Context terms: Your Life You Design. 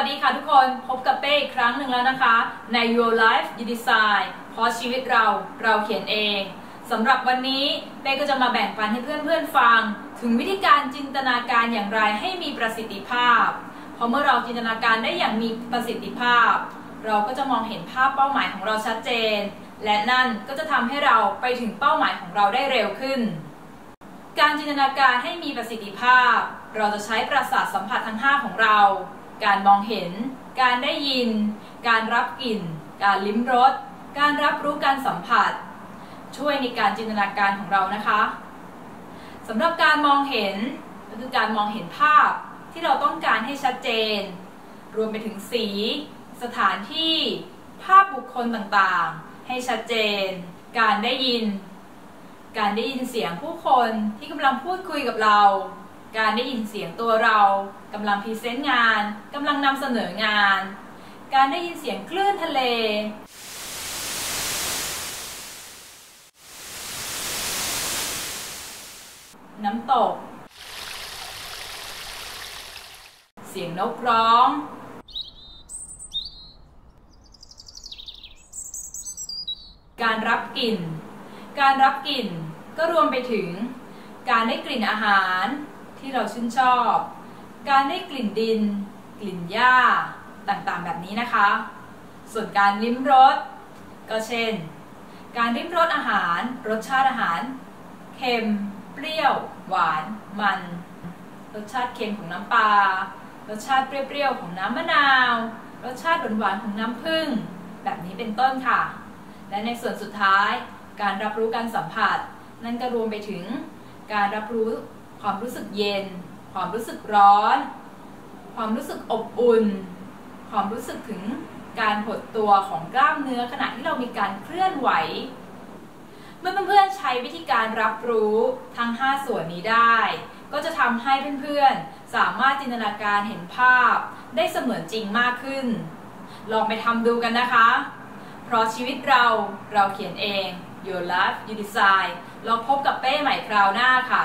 วัสดีค่ะทุกคนพบกับเป้อีกครั้งหนึ่งแล้วนะคะใน Your Life You Design เพราะชีวิตเราเขียนเองสำหรับวันนี้เป้ก็จะมาแบ่งปันให้เพื่อนๆฟังถึงวิธีการจินตนาการอย่างไรให้มีประสิทธิภาพเพราะเมื่อเราจินตนาการได้อย่างมีประสิทธิภาพเราก็จะมองเห็นภาพเป้าหมายของเราชัดเจนและนั่นก็จะทำให้เราไปถึงเป้าหมายของเราได้เร็วขึ้นการจินตนาการให้มีประสิทธิภาพเราจะใช้ประสาทสัมผัสทั้ง5ของเราการมองเห็นการได้ยินการรับกลิ่นการลิ้มรสการรับรู้การสัมผัสช่วยในการจินตนาการของเรานะคะสำหรับการมองเห็นก็คือการมองเห็นภาพที่เราต้องการให้ชัดเจนรวมไปถึงสีสถานที่ภาพบุคคลต่างๆให้ชัดเจนการได้ยินเสียงผู้คนที่กำลังพูดคุยกับเราการได้ยินเสียงตัวเรากำลังพรีเซนต์งานกำลังนำเสนองานการได้ยินเสียงคลื่นทะเลน้ำตกเสียงนกร้องการรับกลิ่นการรับกลิ่นก็รวมไปถึงการได้กลิ่นอาหารที่เราชื่นชอบการได้กลิ่นดินกลิ่นหญ้าต่างๆแบบนี้นะคะส่วนการลิ้มรสก็เช่นการลิ้มรสอาหารรสชาติอาหารเค็มเปรี้ยวหวานมันรสชาติเค็มของน้ำปลารสชาติเปรี้ยวๆของน้ำมะนาวรสชาติหวานๆของน้ำผึ้งแบบนี้เป็นต้นค่ะและในส่วนสุดท้ายการรับรู้การสัมผัสนั่นก็รวมไปถึงการรับรู้ความรู้สึกเย็นความรู้สึกร้อนความรู้สึกอบอุ่นความรู้สึกถึงการหดตัวของกล้ามเนื้อขณะที่เรามีการเคลื่อนไหวเมื่อเพื่อนๆใช้วิธีการรับรู้ทั้ง5ส่วนนี้ได้ก็จะทำให้เพื่อนๆสามารถจินตนาการเห็นภาพได้เสมือนจริงมากขึ้นลองไปทำดูกันนะคะเพราะชีวิตเราเขียนเองYour Life You Design เราพบกับเป้ใหม่คราวหน้าค่ะ